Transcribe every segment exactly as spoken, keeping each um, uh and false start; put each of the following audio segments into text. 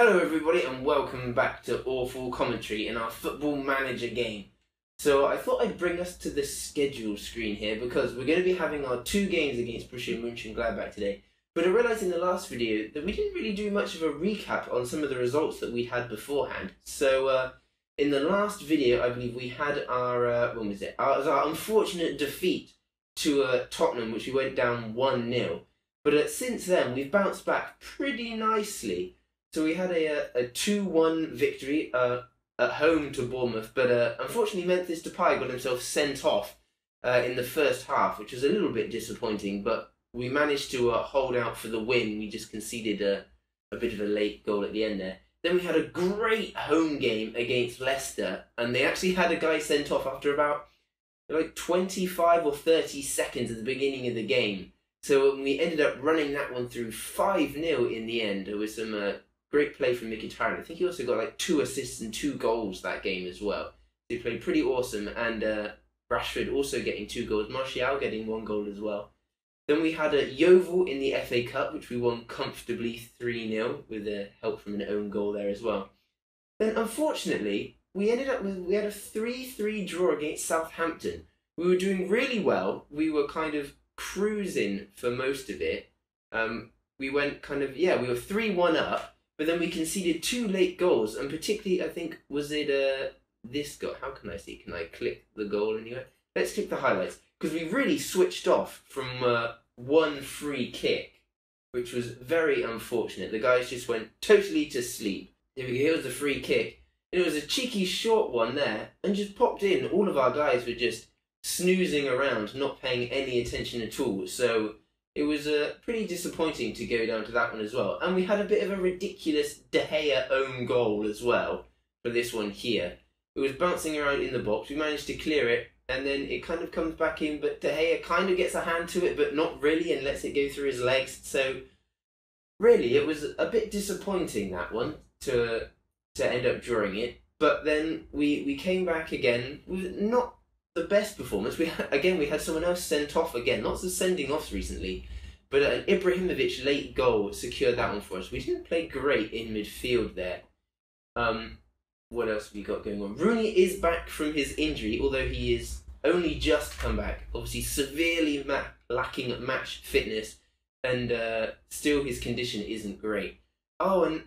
Hello everybody and welcome back to Awful Commentary in our Football Manager game. So I thought I'd bring us to the schedule screen here because we're going to be having our two games against Borussia Mönchengladbach today. But I realised in the last video that we didn't really do much of a recap on some of the results that we had beforehand. So uh, in the last video I believe we had our, uh, when was it? Our, it was our unfortunate defeat to uh, Tottenham, which we went down one nil. But uh, since then we've bounced back pretty nicely. So we had a two one victory uh, at home to Bournemouth, but uh, unfortunately Memphis Depay got himself sent off uh, in the first half, which was a little bit disappointing, but we managed to uh, hold out for the win. We just conceded a, a bit of a late goal at the end there. Then we had a great home game against Leicester, and they actually had a guy sent off after about like twenty-five or thirty seconds at the beginning of the game. So we ended up running that one through five nil in the end with some... Uh, Great play from Mkhitaryan. I think he also got like two assists and two goals that game as well. He played pretty awesome, and uh, Rashford also getting two goals. Martial getting one goal as well. Then we had a Yeovil in the F A Cup, which we won comfortably three nil with uh, help from an own goal there as well. Then unfortunately, we ended up with we had a three three draw against Southampton. We were doing really well. We were kind of cruising for most of it. Um, we went kind of yeah, we were three one up. But then we conceded two late goals, and particularly, I think, was it uh, this goal? How can I see? Can I click the goal anyway? Let's click the highlights, because we really switched off from uh, one free kick, which was very unfortunate. The guys just went totally to sleep. Here we go, here was the free kick, and it was a cheeky short one there, and just popped in. All of our guys were just snoozing around, not paying any attention at all, so... It was uh, pretty disappointing to go down to that one as well. And we had a bit of a ridiculous De Gea own goal as well for this one here. It was bouncing around in the box. We managed to clear it, and then it kind of comes back in, but De Gea kind of gets a hand to it, but not really, and lets it go through his legs. So, really, it was a bit disappointing, that one, to to end up drawing it. But then we, we came back again with not... the best performance. We again we had someone else sent off again. Lots of sending offs recently, but an Ibrahimovic late goal secured that one for us. We didn't play great in midfield there. Um, what else have we got going on? Rooney is back from his injury, although he is only just come back. Obviously, severely ma lacking match fitness, and uh, still his condition isn't great. Oh, and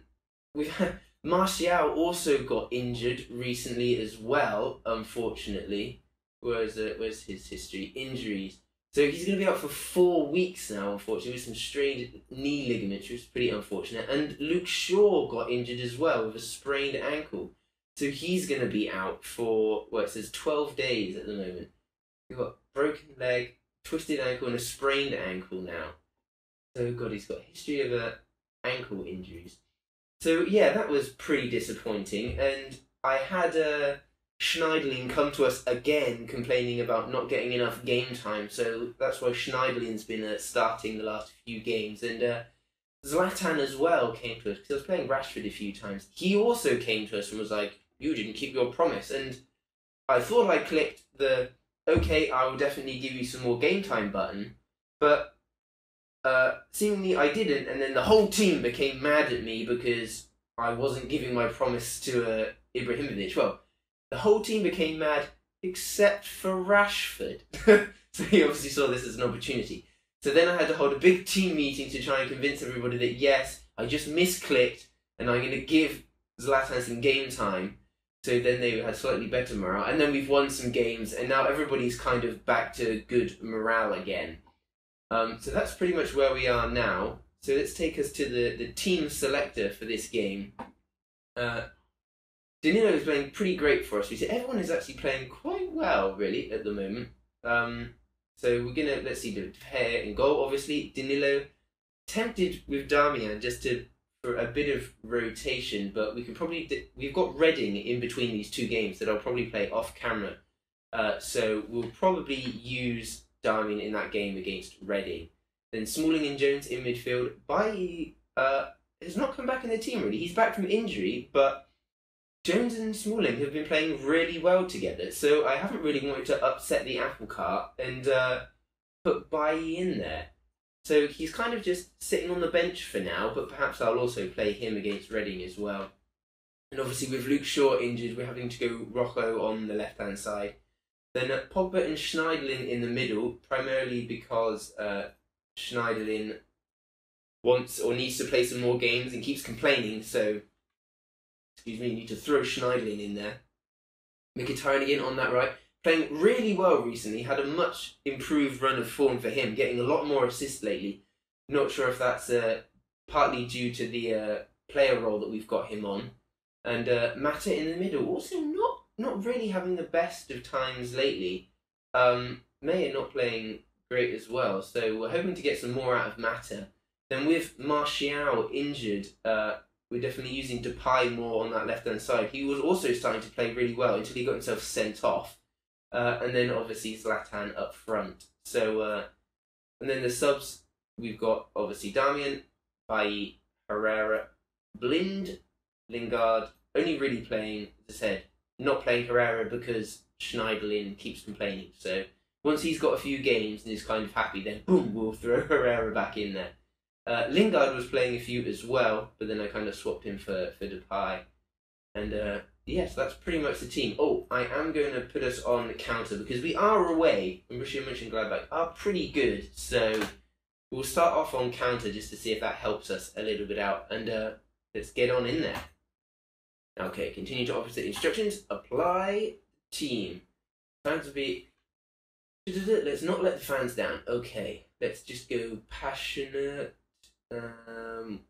we've had Martial also got injured recently as well, unfortunately. Where's, uh, where's his history? Injuries. So he's going to be out for four weeks now, unfortunately, with some strained knee ligaments, which was pretty unfortunate. And Luke Shaw got injured as well with a sprained ankle. So he's going to be out for, well, it says twelve days at the moment. We've got broken leg, twisted ankle, and a sprained ankle now. So, God, he's got a history of uh, ankle injuries. So, yeah, that was pretty disappointing. And I had a... Uh, Schneiderlin come to us again complaining about not getting enough game time, so that's why Schneiderlin's been uh, starting the last few games, and uh, Zlatan as well came to us, because I was playing Rashford a few times. He also came to us and was like, you didn't keep your promise, and I thought I clicked the okay, I will definitely give you some more game time button, but uh, seemingly I didn't, and then the whole team became mad at me because I wasn't giving my promise to uh, Ibrahimovic. Well, the whole team became mad, except for Rashford. So he obviously saw this as an opportunity. So then I had to hold a big team meeting to try and convince everybody that, yes, I just misclicked, and I'm going to give Zlatan some game time. So then they had slightly better morale. And then we've won some games, and now everybody's kind of back to good morale again. Um, so that's pretty much where we are now. So let's take us to the, the team selector for this game. Uh... Danilo is playing pretty great for us. We see everyone is actually playing quite well, really, at the moment. Um, so we're gonna let's see the pair in goal. Obviously, Danilo tempted with Damian just to for a bit of rotation, but we can probably we've got Reading in between these two games that I'll probably play off camera. Uh, so we'll probably use Damian in that game against Reading. Then Smalling and Jones in midfield. Bailly uh, has not come back in the team really. He's back from injury, but Jones and Smalling have been playing really well together, so I haven't really wanted to upset the apple cart and uh, put Bailly in there. So he's kind of just sitting on the bench for now, but perhaps I'll also play him against Reading as well. And obviously with Luke Shaw injured, we're having to go Rocco on the left-hand side. Then Pogba and Schneiderlin in the middle, primarily because uh, Schneiderlin wants or needs to play some more games and keeps complaining, so... Excuse me, you need to throw Schneiderlin in there. Mkhitaryan again on that right. Playing really well recently, had a much improved run of form for him, getting a lot more assists lately. Not sure if that's uh, partly due to the uh, player role that we've got him on. And uh, Mata in the middle, also not not really having the best of times lately. Um, Meyer not playing great as well, so we're hoping to get some more out of Mata. Then with Martial injured, uh, we're definitely using Depay more on that left-hand side. He was also starting to play really well until he got himself sent off. Uh, and then obviously Zlatan up front. So, uh, and then the subs, we've got obviously Damian, Bailly, Herrera, Blind, Lingard, only really playing, as I said, not playing Herrera because Schneiderlin keeps complaining. So once he's got a few games and is kind of happy, then boom, we'll throw Herrera back in there. Uh, Lingard was playing a few as well, but then I kind of swapped him for, for Depay. And, uh, yes, that's pretty much the team. Oh, I am going to put us on counter because we are away, and Borussia Mönchengladbach are pretty good. So we'll start off on counter just to see if that helps us a little bit out. And uh, let's get on in there. Okay, continue to opposite instructions. Apply team. Fans will be... Let's not let the fans down. Okay, let's just go passionate. Um...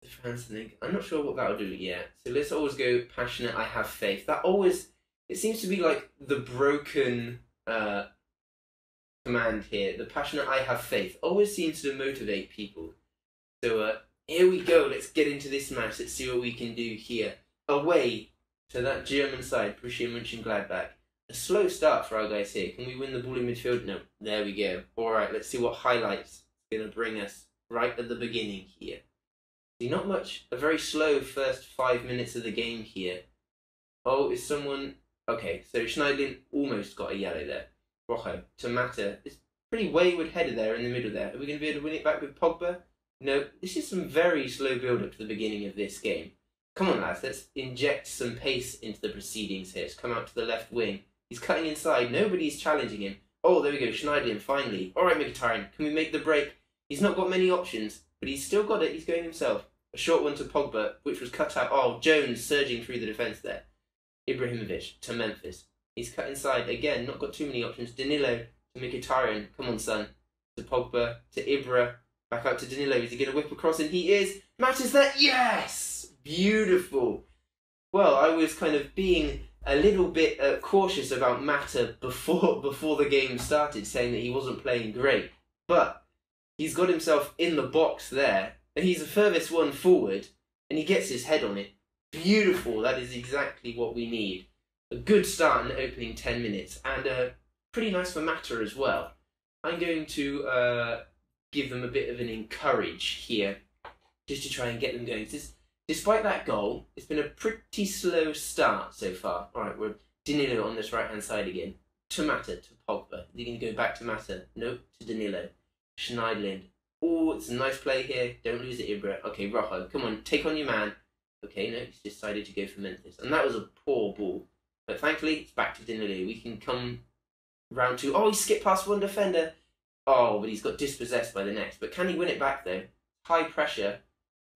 The fans think, I'm not sure what that'll do yet. So let's always go passionate, I have faith. That always, it seems to be like the broken uh, command here. The passionate, I have faith, always seems to motivate people. So uh, here we go, let's get into this match. Let's see what we can do here. Away to that German side, Borussia Mönchengladbach. A slow start for our guys here. Can we win the ball in midfield? No, there we go. All right, let's see what highlights it's going to bring us right at the beginning here. Not much, a very slow first five minutes of the game here. Oh, is someone... Okay, so Schneiderlin almost got a yellow there. Rojo to Mata. It's pretty wayward header there in the middle there. Are we going to be able to win it back with Pogba? No, this is some very slow build-up to the beginning of this game. Come on, lads, let's inject some pace into the proceedings here. Let's come out to the left wing. He's cutting inside. Nobody's challenging him. Oh, there we go, Schneiderlin, finally. All right, Mkhitaryan, can we make the break? He's not got many options, but he's still got it. He's going himself. A short one to Pogba, which was cut out. Oh, Jones surging through the defence there. Ibrahimovic to Memphis. He's cut inside. Again, not got too many options. Danilo to Mkhitaryan. Come on, son. To Pogba, to Ibra. Back up to Danilo. Is he going to whip across? And he is. Matches that. Yes! Beautiful. Well, I was kind of being a little bit uh, cautious about Mata before, before the game started, saying that he wasn't playing great. But he's got himself in the box there. And he's the furthest one forward, and he gets his head on it. Beautiful, that is exactly what we need. A good start in the opening ten minutes, and uh, pretty nice for Mata as well. I'm going to uh, give them a bit of an encourage here, just to try and get them going. This, despite that goal, it's been a pretty slow start so far. Alright, we're Danilo on this right-hand side again. To Mata, to Pogba. Is he going to go back to Mata? Nope, to Danilo. Schneiderlin. Oh, it's a nice play here. Don't lose it, Ibra. Okay, Rojo, come on, take on your man. Okay, no, he's decided to go for Memphis. And that was a poor ball. But thankfully, it's back to Danilo. We can come round two. Oh, he skipped past one defender. Oh, but he's got dispossessed by the next. But can he win it back, though? High pressure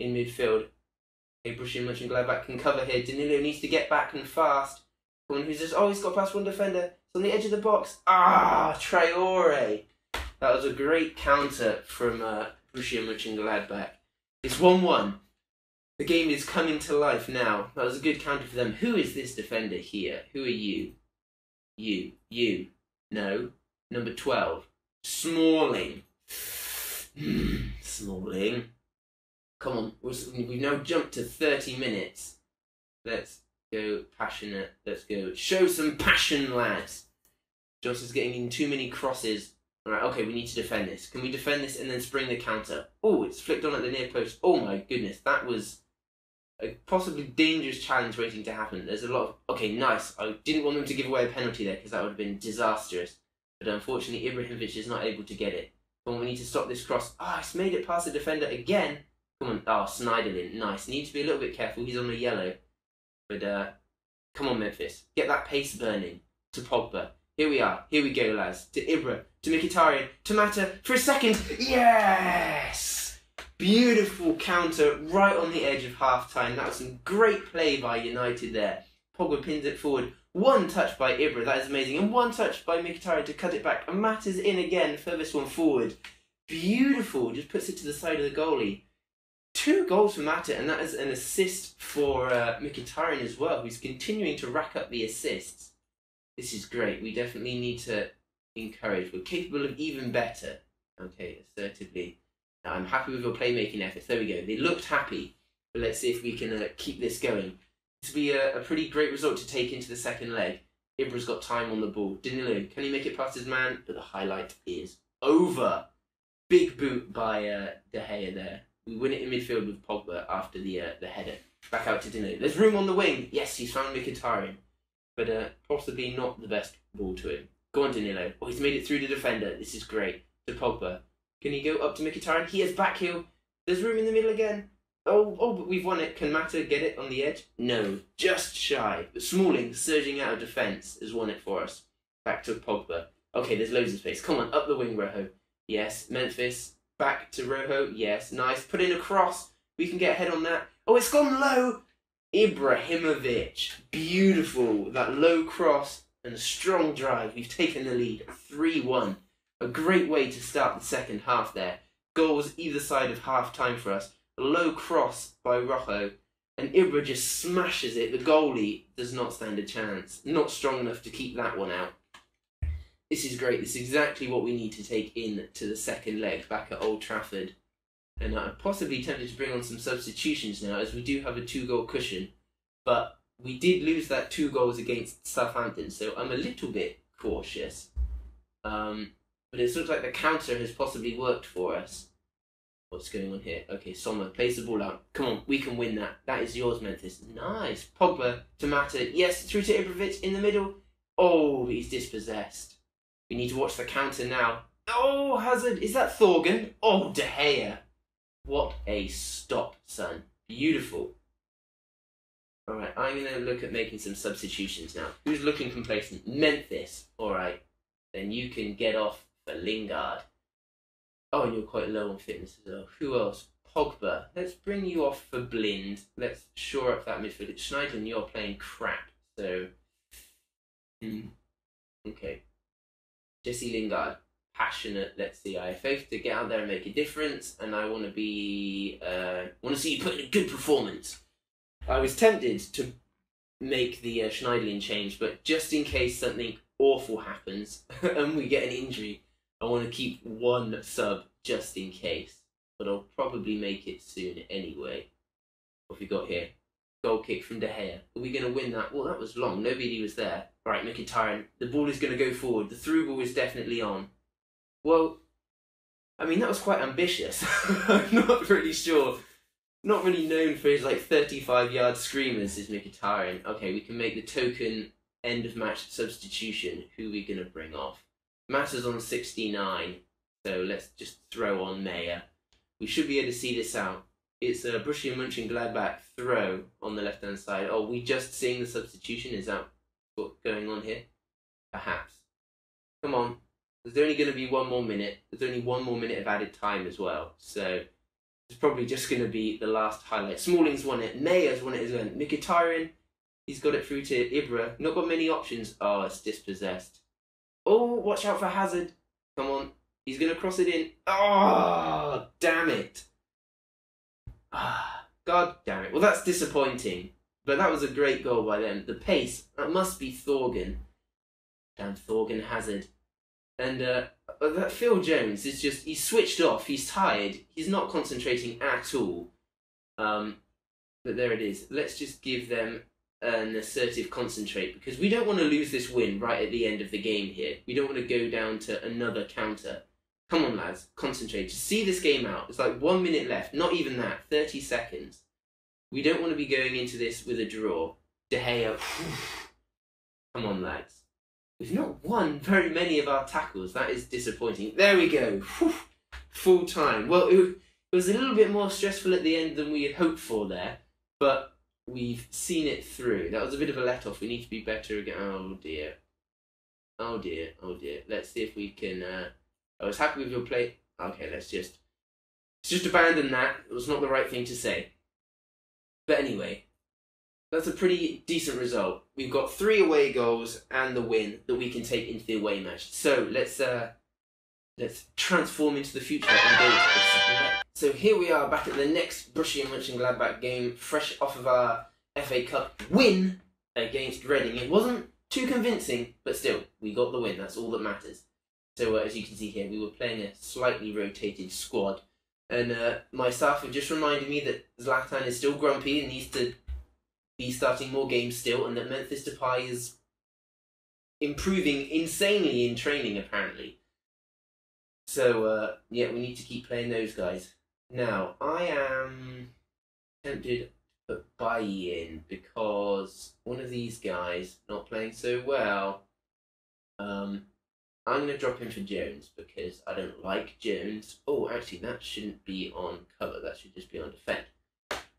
in midfield. Okay, Borussia Mönchengladbach can cover here. Danilo needs to get back and fast. Someone who's just, oh, he's got past one defender. It's on the edge of the box. Ah, Traore. That was a great counter from uh, Borussia Mönchengladbach. It's one one. The game is coming to life now. That was a good counter for them. Who is this defender here? Who are you? You. You. No. Number twelve. Smalling. Smalling. Come on. We've now jumped to thirty minutes. Let's go passionate. Let's go. Show some passion, lads. Joss is getting in too many crosses. Alright, okay, we need to defend this. Can we defend this and then spring the counter? Oh, it's flicked on at the near post. Oh my goodness, that was a possibly dangerous challenge waiting to happen. There's a lot of... Okay, nice. I didn't want them to give away a penalty there because that would have been disastrous. But unfortunately, Ibrahimovic is not able to get it. Come on, we need to stop this cross. Ah, oh, it's made it past the defender again. Come on. Oh, Schneiderlin. Nice. Need to be a little bit careful. He's on the yellow. But, uh, come on, Memphis. Get that pace burning to Pogba. Here we are. Here we go, lads. To Ibra. To Mkhitaryan. To Mata. For a second. Yes! Beautiful counter right on the edge of half-time. That was some great play by United there. Pogba pins it forward. One touch by Ibra. That is amazing. And one touch by Mkhitaryan to cut it back. And Mata's in again. Furthest one forward. Beautiful. Just puts it to the side of the goalie. Two goals for Mata, and that is an assist for uh, Mkhitaryan as well, who's continuing to rack up the assists. This is great. We definitely need to encourage. We're capable of even better. Okay, assertively. Now, I'm happy with your playmaking efforts. There we go. They looked happy, but let's see if we can uh, keep this going. This will be a, a pretty great result to take into the second leg. Ibra's got time on the ball. Danilo, can he make it past his man? But the highlight is over. Big boot by uh, De Gea there. We win it in midfield with Pogba after the uh, the header. Back out to Danilo. There's room on the wing. Yes, he's found Mkhitaryan. But uh, possibly not the best ball to him. Go on, Danilo. Oh, he's made it through the defender. This is great. To Pogba. Can he go up to Mkhitaryan? He has back heel. There's room in the middle again. Oh, oh, but we've won it. Can Mata get it on the edge? No. Just shy. But Smalling, surging out of defence, has won it for us. Back to Pogba. Okay, there's loads of space. Come on, up the wing, Rojo. Yes, Memphis. Back to Rojo, yes, nice. Put in a cross, we can get ahead on that. Oh, it's gone low! Ibrahimovic, beautiful. That low cross and a strong drive. We've taken the lead, three one. A great way to start the second half there. Goals either side of half-time for us. A low cross by Rojo, and Ibra just smashes it. The goalie does not stand a chance. Not strong enough to keep that one out. This is great. This is exactly what we need to take in to the second leg back at Old Trafford. And I'm possibly tempted to bring on some substitutions now, as we do have a two-goal cushion. But we did lose that two goals against Southampton, so I'm a little bit cautious. Um, but it looks like the counter has possibly worked for us. What's going on here? Okay, Sommer plays the ball out. Come on, we can win that. That is yours, Memphis. Nice. Pogba to Mata. Yes, through to Ibrahimovic in the middle. Oh, he's dispossessed. We need to watch the counter now. Oh, Hazard. Is that Thorgan? Oh, De Gea. What a stop, son. Beautiful. All right, I'm going to look at making some substitutions now. Who's looking complacent? Memphis. All right. Then you can get off for Lingard. Oh, and you're quite low on fitness as well. Who else? Pogba. Let's bring you off for Blind. Let's shore up that midfield. Schneiderlin, you're playing crap. So, mm. Okay. Jesse Lingard, passionate. Let's see. I have faith to get out there and make a difference, and I want to be. Uh, want to see you put in a good performance. I was tempted to make the uh, Schneiderlin change, but just in case something awful happens and we get an injury, I want to keep one sub just in case. But I'll probably make it soon anyway. What have we got here? Goal kick from De Gea. Are we going to win that? Well, that was long. Nobody was there. Right, Mkhitaryan. The ball is going to go forward. The through ball is definitely on. Well, I mean, that was quite ambitious. I'm not really sure. Not really known for his, like, thirty-five-yard screamers is Mkhitaryan. Okay, we can make the token end-of-match substitution. Who are we going to bring off? Mata's on sixty-nine, so let's just throw on Meyer. We should be able to see this out. It's a Borussia Mönchengladbach throw on the left-hand side. Oh, we just seeing the substitution? Is that what's going on here? Perhaps. Come on. There's only going to be one more minute. There's only one more minute of added time as well. So it's probably just going to be the last highlight. Smalling's won it. Meyer's won it as well. Mkhitaryan, he's got it through to Ibra. Not got many options. Oh, it's dispossessed. Oh, watch out for Hazard. Come on. He's going to cross it in. Oh, damn it. Ah, God damn it. Well, that's disappointing. But that was a great goal by them. The pace, that must be Thorgan. Damn Thorgan Hazard. And uh, that Phil Jones is just, he's switched off, he's tired, he's not concentrating at all. Um, but there it is. Let's just give them an assertive concentrate, because we don't want to lose this win right at the end of the game here. We don't want to go down to another counter. Come on, lads, concentrate. Just see this game out. It's like one minute left. Not even that. thirty seconds. We don't want to be going into this with a draw. De Gea. Come on, lads. We've not won very many of our tackles. That is disappointing. There we go. full time. Well, it was a little bit more stressful at the end than we had hoped for there, but we've seen it through. That was a bit of a let-off. We need to be better again. Oh dear. Oh dear. Oh dear. Let's see if we can... Uh... I was happy with your play. Okay, let's just... Let's just abandon that. It was not the right thing to say. But anyway, that's a pretty decent result. We've got three away goals and the win that we can take into the away match. So let's uh, let's transform into the future and go to the second leg. So here we are back at the next Borussia Mönchengladbach game, fresh off of our F A Cup win against Reading. It wasn't too convincing, but still, we got the win. That's all that matters. So uh, as you can see here, we were playing a slightly rotated squad. And uh, my staff have just reminded me that Zlatan is still grumpy and needs to be starting more games still, and that Memphis Depay is improving insanely in training, apparently. So, uh, yeah, we need to keep playing those guys. Now, I am tempted to put Bailly in because one of these guys not playing so well. Um... I'm going to drop him for Jones because I don't like Jones. Oh, actually, that shouldn't be on cover. That should just be on defend.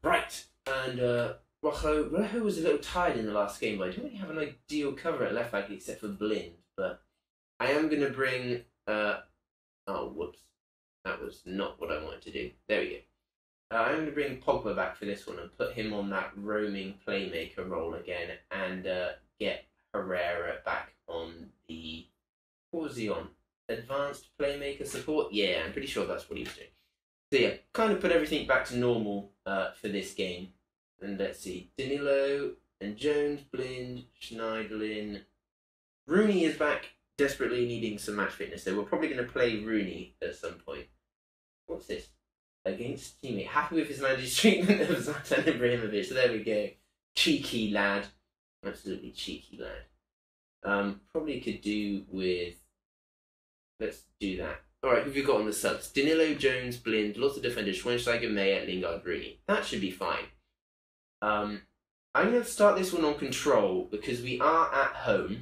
Right. And uh, Rojo, Rojo was a little tired in the last game, but I don't really have an ideal cover at left back except for Blind. But I am going to bring... Uh, oh, whoops. That was not what I wanted to do. There we go. Uh, I'm going to bring Pogba back for this one and put him on that roaming playmaker role again and uh, get Herrera back on the... What was he on? Advanced playmaker support? Yeah, I'm pretty sure that's what he was doing. So yeah, kind of put everything back to normal uh, for this game. And let's see, Danilo and Jones, Blind, Schneiderlin. Rooney is back, desperately needing some match fitness. So we're probably going to play Rooney at some point. What's this? Against teammate. Happy with his manager's treatment of Zlatan Ibrahimovic. So there we go. Cheeky lad. Absolutely cheeky lad. Um, probably could do with... Let's do that. Alright, who have you got on the subs? Danilo, Jones, Blind, lots of defenders, Schweinsteiger, Meyer, Lingard, Rooney. That should be fine. Um, I'm going to start this one on control because we are at home.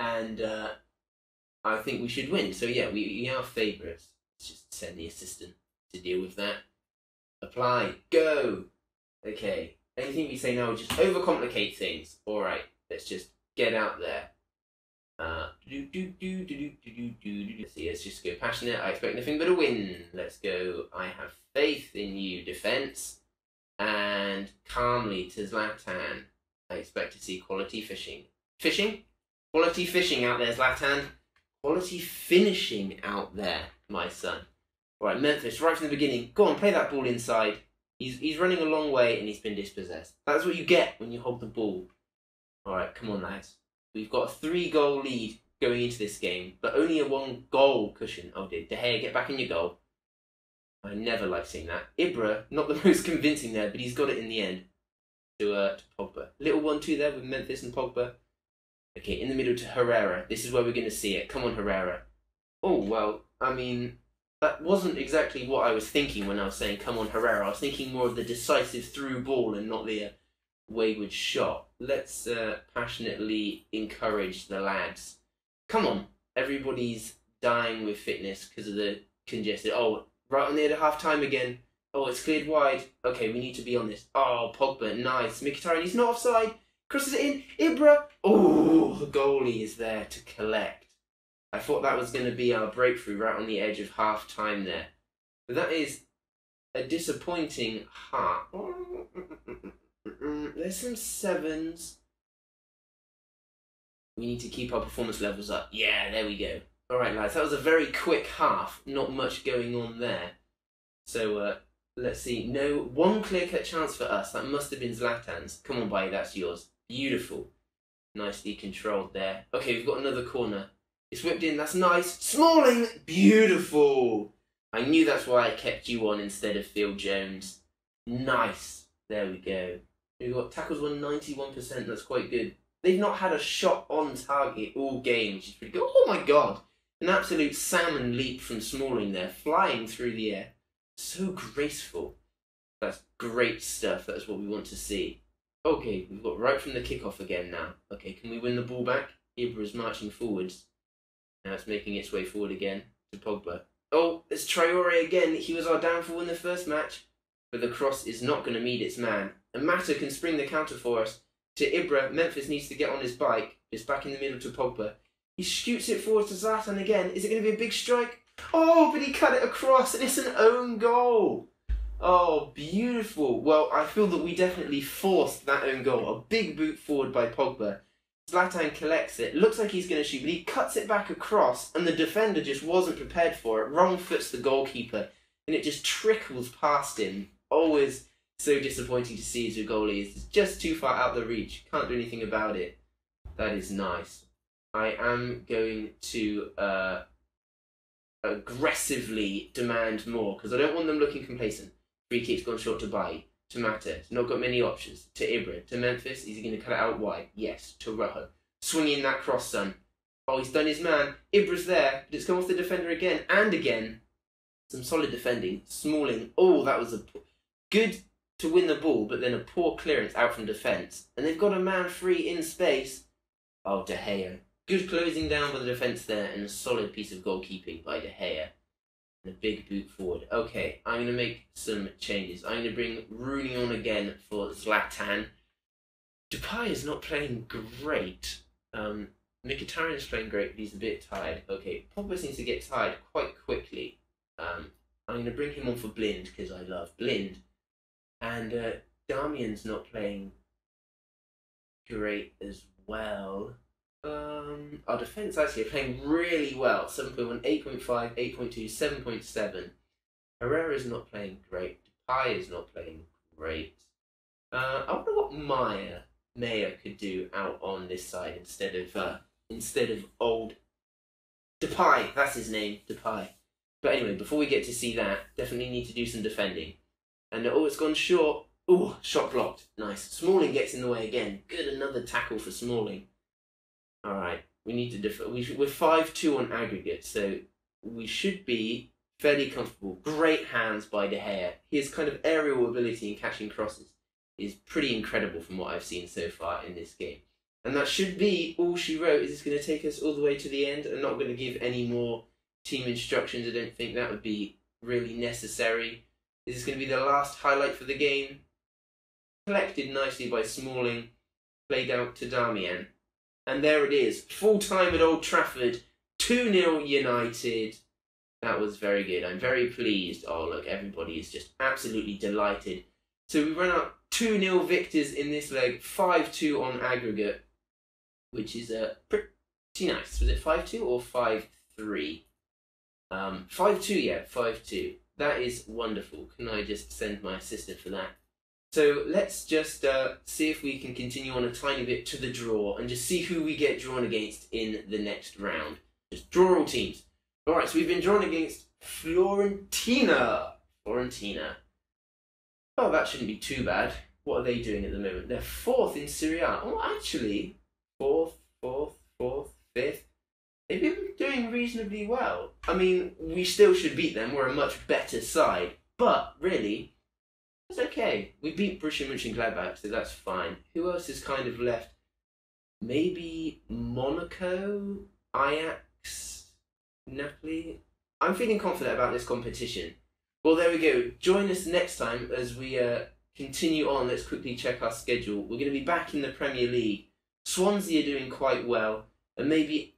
And uh, I think we should win. So yeah, we, we are favourites. Let's just send the assistant to deal with that. Apply. Go! Okay. Anything we say now will just overcomplicate things. Alright, let's just get out there. Uh, do, do, do, do, do, do, do, do. Let's see, let's just go passionate. I expect nothing but a win. Let's go. I have faith in you, defence. And calmly to Zlatan. I expect to see quality fishing. Fishing? Quality fishing out there, Zlatan. Quality finishing out there, my son. Alright, Memphis, right from the beginning. Go on, play that ball inside. He's, he's running a long way and he's been dispossessed. That's what you get when you hold the ball. Alright, come on lads. We've got a three-goal lead going into this game, but only a one-goal cushion. Oh dear, De Gea, get back in your goal. I never like seeing that. Ibra, not the most convincing there, but he's got it in the end to, uh, to Pogba. Little one two there with Memphis and Pogba. Okay, in the middle to Herrera. This is where we're going to see it. Come on, Herrera. Oh, well, I mean, that wasn't exactly what I was thinking when I was saying, come on, Herrera. I was thinking more of the decisive through ball and not the... Uh, wayward shot. Let's uh, passionately encourage the lads. Come on, everybody's dying with fitness because of the congested. Oh, right on the other half time again. Oh, it's cleared wide. Okay, we need to be on this. Oh, Pogba, nice. Mkhitaryan, he's not offside. Crosses it in. Ibra. Oh, the goalie is there to collect. I thought that was going to be our breakthrough right on the edge of half time there. But that is a disappointing heart. There's some sevens. We need to keep our performance levels up. Yeah, there we go. Alright lads, that was a very quick half. Not much going on there. So, uh, let's see. No, one clear-cut chance for us. That must have been Zlatan's. Come on, buddy, that's yours. Beautiful. Nicely controlled there. Okay, we've got another corner. It's whipped in, that's nice. Smalling! Beautiful! I knew that's why I kept you on instead of Phil Jones. Nice. There we go. We've got tackles won ninety-one percent, that's quite good. They've not had a shot on target all game, which is pretty good. Oh my god! An absolute salmon leap from Smalling there, flying through the air. So graceful. That's great stuff, that's what we want to see. Okay, we've got right from the kickoff again now. Okay, can we win the ball back? Ibra's marching forwards. Now it's making its way forward again to Pogba. Oh, it's Traore again. He was our downfall in the first match. But the cross is not going to meet its man. And Mata can spring the counter for us. To Ibra, Memphis needs to get on his bike. It's back in the middle to Pogba. He shoots it forward to Zlatan again. Is it going to be a big strike? Oh, but he cut it across and it's an own goal. Oh, beautiful. Well, I feel that we definitely forced that own goal. A big boot forward by Pogba. Zlatan collects it. Looks like he's going to shoot, but he cuts it back across and the defender just wasn't prepared for it. Wrong foots the goalkeeper and it just trickles past him. Always so disappointing to see as a goalie. It's just too far out of the reach. Can't do anything about it. That is nice. I am going to... Uh, aggressively demand more because I don't want them looking complacent. Free kick's gone short to Bailly, to Mata, not got many options, to Ibra, to Memphis, is he going to cut it out wide? Yes, to Rojo, swinging that cross, son. Oh, he's done his man, Ibra's there, but it's come off the defender again, and again. Some solid defending, Smalling, oh, that was a good to win the ball, but then a poor clearance out from defence, and they've got a man free in space. Oh, De Gea. Good closing down by the defence there, and a solid piece of goalkeeping by De Gea. And a big boot forward. Okay, I'm going to make some changes. I'm going to bring Rooney on again for Zlatan. Depay is not playing great. Um, Mkhitaryan is playing great, but he's a bit tired. Okay, Pogba seems to get tired quite quickly. Um, I'm going to bring him on for Blind, because I love Blind. And uh, Damian's not playing great as well. Um, our defence actually are playing really well. seven point one, eight point five, eight point two, seven point seven. Herrera is not playing great. Depay is not playing great. Uh, I wonder what Meyer Meyer could do out on this side instead of uh, instead of old Depay. That's his name, Depay. But anyway, before we get to see that, definitely need to do some defending. And oh, it's gone short. Oh, shot blocked. Nice. Smalling gets in the way again. Good, another tackle for Smalling. Alright, we need to differ. We should, we're five two on aggregate, so we should be fairly comfortable. Great hands by De Gea. His kind of aerial ability in catching crosses is pretty incredible from what I've seen so far in this game. And that should be all she wrote. Is it's going to take us all the way to the end? I'm not going to give any more team instructions. I don't think that would be really necessary. Is this going to be the last highlight for the game? Collected nicely by Smalling, played out to Damian. And there it is, full-time at Old Trafford, two nil United. That was very good. I'm very pleased. Oh, look, everybody is just absolutely delighted. So we run up two nil victors in this leg, five two on aggregate, which is uh, pretty nice. Was it five two or five three? Um, five two, yeah, five two. That is wonderful. Can I just send my assistant for that? So let's just uh, see if we can continue on a tiny bit to the draw and just see who we get drawn against in the next round. Just draw all teams. Alright, so we've been drawn against Fiorentina. Fiorentina. Oh, that shouldn't be too bad. What are they doing at the moment? They're fourth in Serie A. Oh, actually, fourth, fourth, fourth, fifth. They've been doing reasonably well. I mean, we still should beat them. We're a much better side. But, really... It's okay. We beat Borussia Mönchengladbach, so that's fine. Who else is kind of left? Maybe Monaco? Ajax? Napoli? I'm feeling confident about this competition. Well, there we go. Join us next time as we uh, continue on. Let's quickly check our schedule. We're going to be back in the Premier League. Swansea are doing quite well. And maybe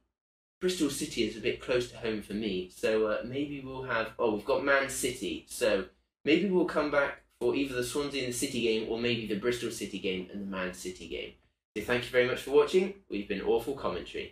Bristol City is a bit close to home for me. So uh, maybe we'll have... Oh, we've got Man City. So maybe we'll come back for either the Swansea and the City game, or maybe the Bristol City game and the Man City game. So thank you very much for watching. We've been Awful Commentary.